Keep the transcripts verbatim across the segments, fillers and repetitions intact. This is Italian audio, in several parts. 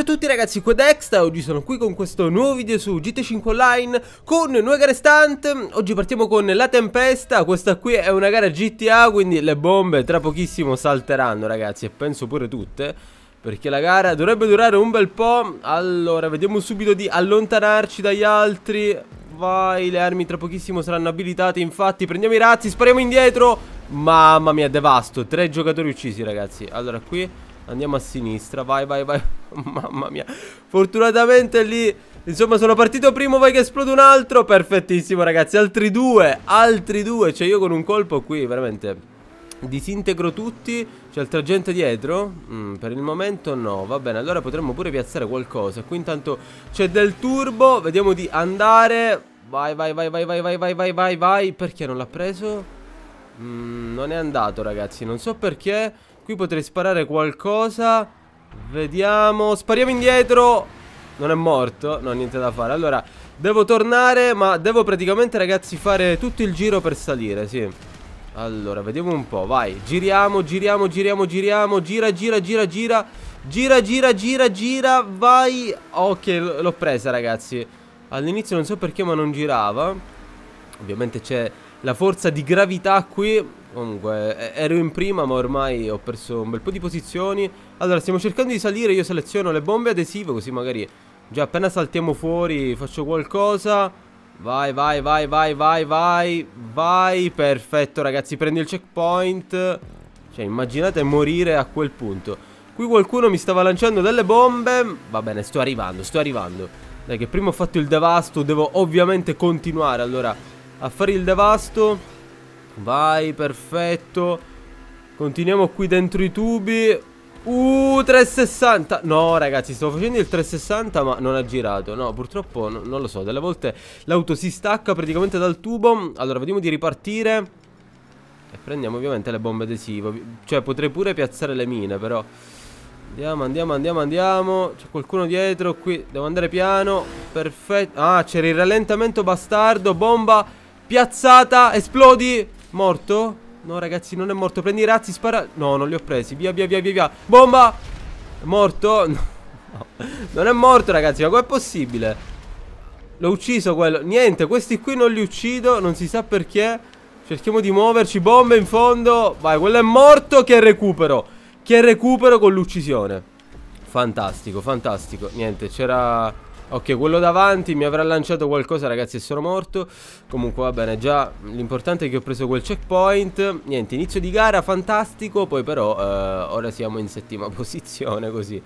Ciao a tutti ragazzi, qui è Dexta, oggi sono qui con questo nuovo video su G T A cinque Online con nuove gare stunt. Oggi partiamo con la Tempesta, questa qui è una gara G T A, quindi le bombe tra pochissimo salteranno ragazzi, e penso pure tutte, perché la gara dovrebbe durare un bel po'. Allora, vediamo subito di allontanarci dagli altri. Vai, le armi tra pochissimo saranno abilitate, infatti prendiamo i razzi, spariamo indietro. Mamma mia, devasto, tre giocatori uccisi ragazzi. Allora qui andiamo a sinistra, vai vai vai. Mamma mia, fortunatamente lì, insomma, sono partito primo, vai che esplode un altro. Perfettissimo ragazzi, altri due, altri due. Cioè io con un colpo qui veramente disintegro tutti. C'è altra gente dietro? Mm, per il momento no, va bene, allora potremmo pure piazzare qualcosa. Qui intanto c'è del turbo, vediamo di andare. Vai vai vai vai vai vai vai vai vai vai. Perché non l'ha preso? Mm, non è andato ragazzi, non so perché. Qui potrei sparare qualcosa. Vediamo, spariamo indietro. Non è morto, non ho niente da fare. Allora, devo tornare, ma devo praticamente ragazzi fare tutto il giro per salire, sì. Allora, vediamo un po', vai. Giriamo, giriamo, giriamo, giriamo. Gira, gira, gira, gira. Gira, gira, gira, gira, vai. Ok, l'ho presa ragazzi. All'inizio non so perché ma non girava. Ovviamente c'è la forza di gravità qui. Comunque ero in prima ma ormai ho perso un bel po' di posizioni. Allora stiamo cercando di salire, io seleziono le bombe adesive così magari già appena saltiamo fuori faccio qualcosa. Vai vai vai vai vai vai vai. Perfetto ragazzi, prendi il checkpoint. Cioè immaginate morire a quel punto. Qui qualcuno mi stava lanciando delle bombe. Va bene, sto arrivando, sto arrivando. Dai che prima ho fatto il devasto, devo ovviamente continuare allora a fare il devasto. Vai, perfetto. Continuiamo qui dentro i tubi. Uh, trecentosessanta. No ragazzi, stavo facendo il trecentosessanta ma non ha girato. No, purtroppo no, non lo so. Delle volte l'auto si stacca praticamente dal tubo. Allora, vediamo di ripartire. E prendiamo ovviamente le bombe adesive. Cioè, potrei pure piazzare le mine, però. Andiamo, andiamo, andiamo, andiamo. C'è qualcuno dietro qui. Devo andare piano. Perfetto. Ah, c'era il rallentamento bastardo. Bomba piazzata, esplodi. Morto? No ragazzi, non è morto. Prendi i razzi, spara. No, non li ho presi. Via via via via via. Bomba. Morto? No, no. Non è morto ragazzi, ma com'è possibile? L'ho ucciso quello. Niente, questi qui non li uccido, non si sa perché. Cerchiamo di muoverci. Bombe in fondo. Vai, quello è morto. Che recupero, che recupero con l'uccisione. Fantastico, fantastico. Niente, c'era... Ok, quello davanti mi avrà lanciato qualcosa ragazzi e sono morto. Comunque va bene, già l'importante è che ho preso quel checkpoint. Niente, inizio di gara, fantastico. Poi però eh, ora siamo in settima posizione così.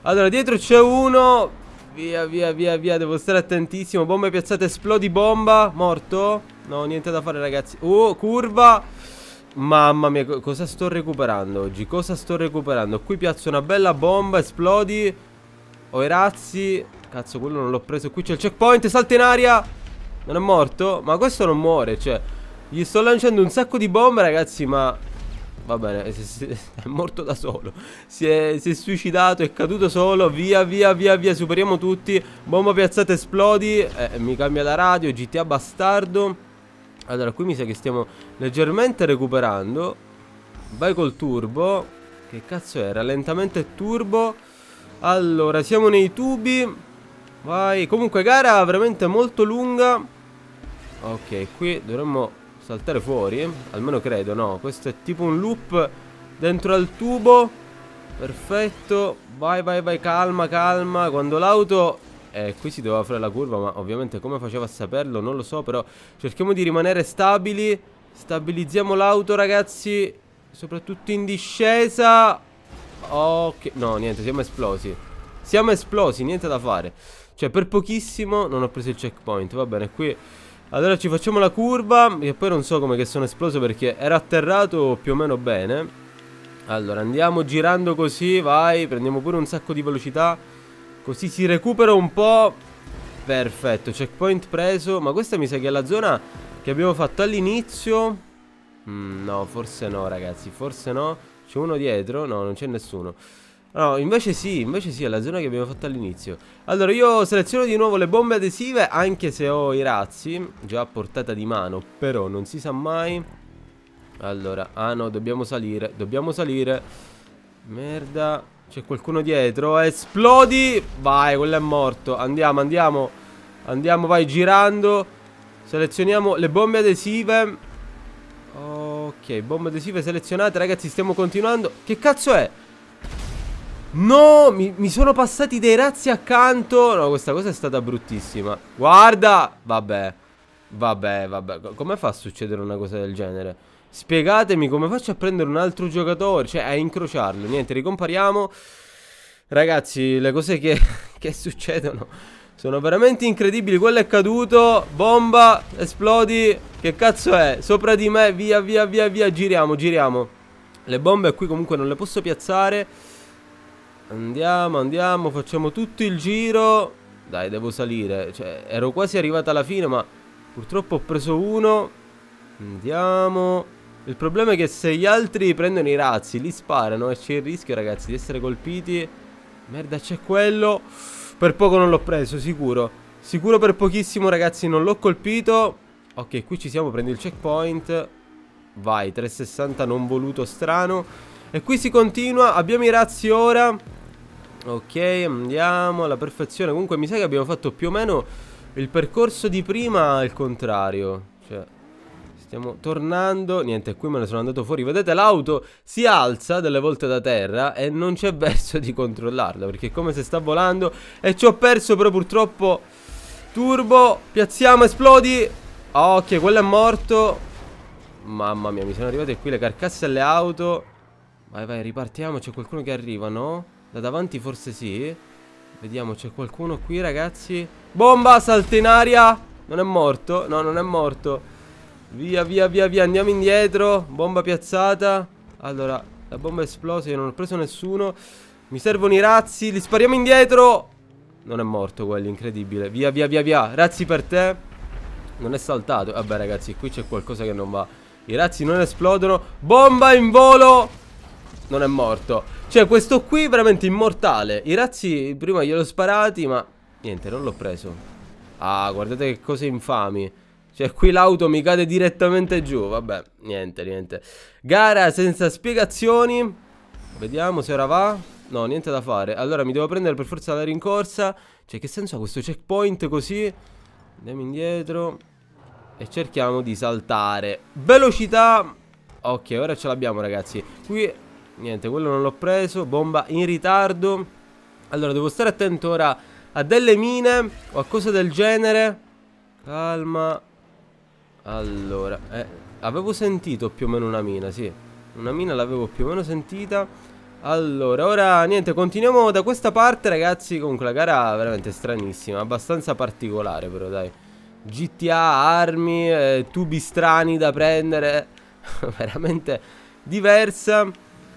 Allora dietro c'è uno. Via via via via, devo stare attentissimo. Bombe piazzate, esplodi bomba. Morto? No, niente da fare ragazzi. Oh, curva. Mamma mia, cosa sto recuperando oggi? Cosa sto recuperando? Qui piazzo una bella bomba, esplodi. Ho i razzi. Cazzo, quello non l'ho preso. Qui c'è il checkpoint, salta in aria. Non è morto? Ma questo non muore, cioè. Gli sto lanciando un sacco di bombe, ragazzi, ma... Va bene, è morto da solo. Si è, si è suicidato, è caduto solo. Via, via, via, via, superiamo tutti. Bomba piazzata, esplodi. Eh, mi cambia la radio, G T A bastardo. Allora, qui mi sa che stiamo leggermente recuperando. Vai col turbo. Che cazzo è? Rallentamento e turbo. Allora, siamo nei tubi. Vai, comunque gara veramente molto lunga. Ok, qui dovremmo saltare fuori, almeno credo, no? Questo è tipo un loop dentro al tubo. Perfetto. Vai, vai, vai, calma, calma. Quando l'auto... Eh, qui si doveva fare la curva, ma ovviamente come faceva a saperlo non lo so, però cerchiamo di rimanere stabili. Stabilizziamo l'auto, ragazzi, soprattutto in discesa. Ok, no, niente, siamo esplosi. Siamo esplosi, niente da fare. Cioè per pochissimo non ho preso il checkpoint. Va bene, qui allora ci facciamo la curva. E poi non so come che sono esploso, perché era atterrato più o meno bene. Allora andiamo girando così. Vai, prendiamo pure un sacco di velocità, così si recupera un po'. Perfetto, checkpoint preso. Ma questa mi sa che è la zona che abbiamo fatto all'inizio. mm, No, forse no ragazzi, forse no. C'è uno dietro? No, non c'è nessuno. No, invece sì, invece sì, è la zona che abbiamo fatto all'inizio. Allora io seleziono di nuovo le bombe adesive, anche se ho i razzi già a portata di mano, però non si sa mai. Allora, ah no, dobbiamo salire, dobbiamo salire. Merda. C'è qualcuno dietro. Esplodi. Vai, quello è morto. Andiamo, andiamo. Andiamo, vai, girando. Selezioniamo le bombe adesive. Ok, bombe adesive selezionate. Ragazzi, stiamo continuando. Che cazzo è? No, mi, mi sono passati dei razzi accanto. No, questa cosa è stata bruttissima. Guarda. Vabbè. Vabbè, vabbè. Come fa a succedere una cosa del genere? Spiegatemi come faccio a prendere un altro giocatore. Cioè, a incrociarlo. Niente, ricompariamo. Ragazzi, le cose che, che succedono sono veramente incredibili. Quello è caduto. Bomba. Esplodi. Che cazzo è? Sopra di me. Via, via, via, via. Giriamo, giriamo. Le bombe qui comunque non le posso piazzare. Andiamo, andiamo. Facciamo tutto il giro. Dai, devo salire. Cioè, ero quasi arrivata alla fine, ma purtroppo ho preso uno. Andiamo. Il problema è che se gli altri prendono i razzi, li sparano e c'è il rischio, ragazzi, di essere colpiti. Merda, c'è quello. Per poco non l'ho preso, sicuro. Sicuro per pochissimo, ragazzi, non l'ho colpito. Ok, qui ci siamo, prendi il checkpoint. Vai, trecentosessanta non voluto, strano. E qui si continua, abbiamo i razzi ora. Ok, andiamo alla perfezione. Comunque mi sa che abbiamo fatto più o meno il percorso di prima al contrario. Cioè... stiamo tornando. Niente, qui me ne sono andato fuori. Vedete, l'auto si alza delle volte da terra e non c'è verso di controllarla, perché è come se sta volando. E ci ho perso però purtroppo. Turbo, piazziamo, esplodi. Ok, quello è morto. Mamma mia, mi sono arrivate qui le carcasse alle auto. Vai, vai, ripartiamo. C'è qualcuno che arriva, no? Da davanti forse sì. Vediamo, c'è qualcuno qui, ragazzi. Bomba, salta in aria. Non è morto, no, non è morto. Via, via, via, via, andiamo indietro. Bomba piazzata. Allora, la bomba è esplosa, io non ho preso nessuno. Mi servono i razzi, li spariamo indietro. Non è morto quello, incredibile. Via, via, via, via, razzi per te. Non è saltato, vabbè ragazzi, qui c'è qualcosa che non va. I razzi non esplodono. Bomba in volo. Non è morto. Cioè, questo qui è veramente immortale. I razzi prima gliel'ho sparati, ma niente, non l'ho preso. Ah, guardate che cose infami. Cioè, qui l'auto mi cade direttamente giù. Vabbè, niente, niente. Gara senza spiegazioni. Vediamo se ora va. No, niente da fare. Allora mi devo prendere per forza la rincorsa. Cioè, che senso ha questo checkpoint così? Andiamo indietro e cerchiamo di saltare. Velocità. Ok, ora ce l'abbiamo, ragazzi. Qui, niente, quello non l'ho preso. Bomba in ritardo. Allora, devo stare attento ora a delle mine o a cose del genere. Calma. Allora, eh, avevo sentito più o meno una mina, sì. Una mina l'avevo più o meno sentita. Allora, ora niente, continuiamo da questa parte, ragazzi. Comunque la gara veramente stranissima, abbastanza particolare però, dai. G T A, armi, eh, tubi strani da prendere. Veramente diversa.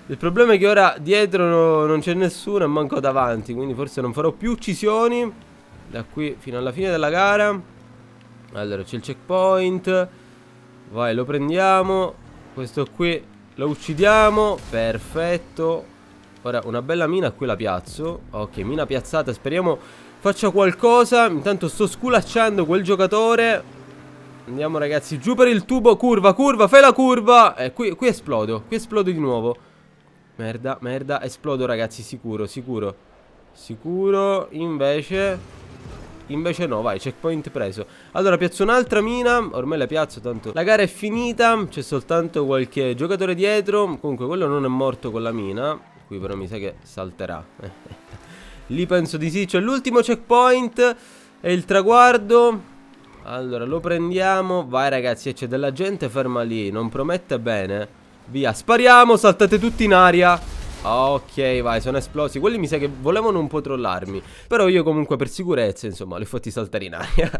Il problema è che ora dietro no, non c'è nessuno e manco davanti, quindi forse non farò più uccisioni da qui fino alla fine della gara. Allora c'è il checkpoint. Vai, lo prendiamo. Questo qui lo uccidiamo. Perfetto. Ora una bella mina qui la piazzo. Ok, mina piazzata. Speriamo faccia qualcosa. Intanto sto sculacciando quel giocatore. Andiamo ragazzi, giù per il tubo. Curva, curva, fai la curva. E eh, qui, qui esplodo. Qui esplodo di nuovo. Merda, merda. Esplodo ragazzi, sicuro, sicuro. Sicuro. Invece... invece no, vai, checkpoint preso. Allora piazzo un'altra mina. Ormai la piazzo, tanto la gara è finita. C'è soltanto qualche giocatore dietro. Comunque quello non è morto con la mina. Qui però mi sa che salterà. Lì penso di sì. C'è l'ultimo checkpoint e il traguardo. Allora lo prendiamo. Vai ragazzi, c'è della gente ferma lì. Non promette bene. Via, spariamo, saltate tutti in aria. Ok, vai, sono esplosi. Quelli mi sa che volevano un po' trollarmi, però io comunque per sicurezza, insomma, li ho fatti saltare in aria.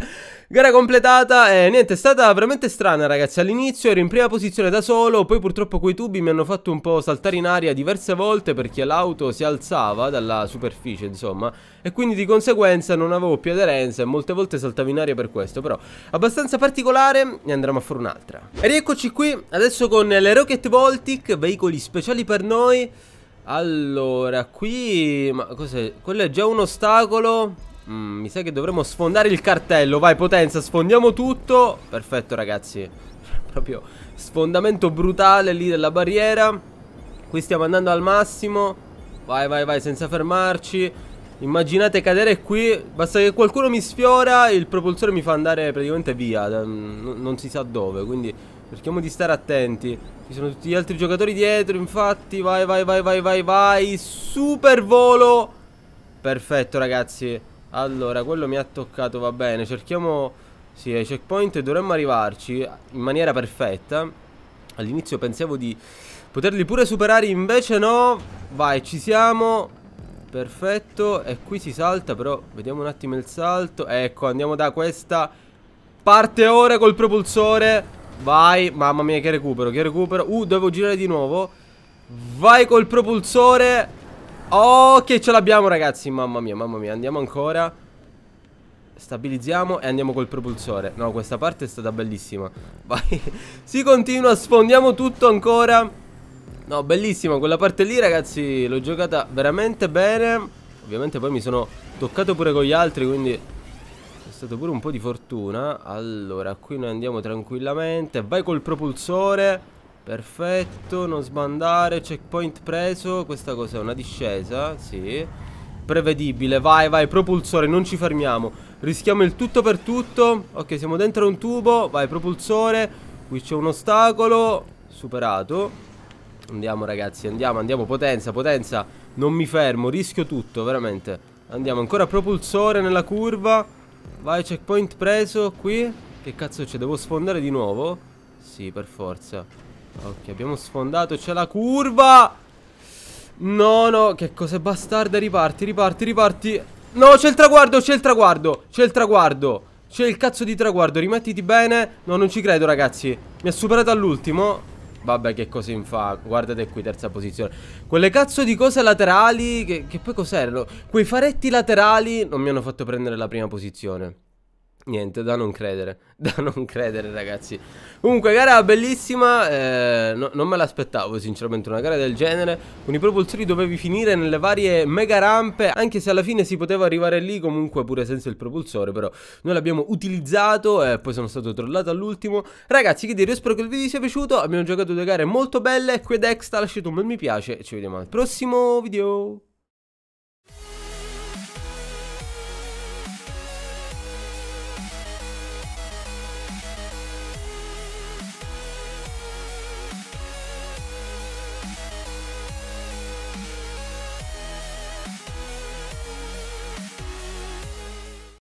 Gara completata. E eh, niente, è stata veramente strana ragazzi. All'inizio ero in prima posizione da solo, poi purtroppo quei tubi mi hanno fatto un po' saltare in aria diverse volte, perché l'auto si alzava dalla superficie, insomma, e quindi di conseguenza non avevo più aderenza e molte volte saltavo in aria per questo. Però abbastanza particolare, ne andremo a fare un'altra. E rieccoci qui adesso con le Rocket Voltic, veicoli speciali per noi. Allora, qui... ma cos'è? Quello è già un ostacolo. mm, Mi sa che dovremmo sfondare il cartello. Vai, potenza, sfondiamo tutto. Perfetto, ragazzi. Proprio sfondamento brutale lì della barriera. Qui stiamo andando al massimo. Vai, vai, vai, senza fermarci. Immaginate cadere qui. Basta che qualcuno mi sfiora e il propulsore mi fa andare praticamente via. Non si sa dove, quindi cerchiamo di stare attenti. Ci sono tutti gli altri giocatori dietro, infatti. Vai, vai, vai, vai, vai, vai. Super volo. Perfetto, ragazzi. Allora, quello mi ha toccato, va bene. Cerchiamo, sì, ai checkpoint dovremmo arrivarci in maniera perfetta. All'inizio pensavo di poterli pure superare, invece no. Vai, ci siamo. Perfetto. E qui si salta, però vediamo un attimo il salto. Ecco, andiamo da questa parte ora col propulsore. Vai, mamma mia, che recupero, che recupero. Uh, devo girare di nuovo. Vai col propulsore. Oh, che ce l'abbiamo, ragazzi. Mamma mia, mamma mia, andiamo ancora. Stabilizziamo e andiamo col propulsore. No, questa parte è stata bellissima. Vai, si continua, sfondiamo tutto ancora. No, bellissima quella parte lì, ragazzi. L'ho giocata veramente bene. Ovviamente poi mi sono toccato pure con gli altri, quindi è stato pure un po' di fortuna. Allora, qui noi andiamo tranquillamente. Vai col propulsore. Perfetto, non sbandare. Checkpoint preso. Questa cos'è? Una discesa? Sì. Prevedibile. Vai, vai, propulsore, non ci fermiamo. Rischiamo il tutto per tutto. Ok, siamo dentro un tubo. Vai, propulsore. Qui c'è un ostacolo. Superato. Andiamo, ragazzi, andiamo, andiamo, potenza, potenza. Non mi fermo, rischio tutto, veramente. Andiamo, ancora propulsore nella curva. Vai, checkpoint preso, qui. Che cazzo c'è? Devo sfondare di nuovo? Sì, per forza. Ok, abbiamo sfondato, c'è la curva. No, no, che cose bastarde, riparti, riparti, riparti. No, c'è il traguardo, c'è il traguardo, c'è il traguardo. C'è il cazzo di traguardo, rimettiti bene. No, non ci credo, ragazzi. Mi ha superato all'ultimo. Vabbè, che cosa infa, guardate qui, terza posizione. Quelle cazzo di cose laterali Che, che poi cos'erano? Quei faretti laterali non mi hanno fatto prendere la prima posizione. Niente, da non credere. Da non credere, ragazzi. Comunque, gara bellissima, eh, no, non me l'aspettavo, sinceramente, una gara del genere. Con i propulsori dovevi finire nelle varie mega rampe. Anche se alla fine si poteva arrivare lì comunque pure senza il propulsore, però noi l'abbiamo utilizzato e poi sono stato trollato all'ultimo. Ragazzi, che dire, io spero che il video vi sia piaciuto. Abbiamo giocato due gare molto belle. Qui è Dexta, lasciate un bel mi piace e ci vediamo al prossimo video.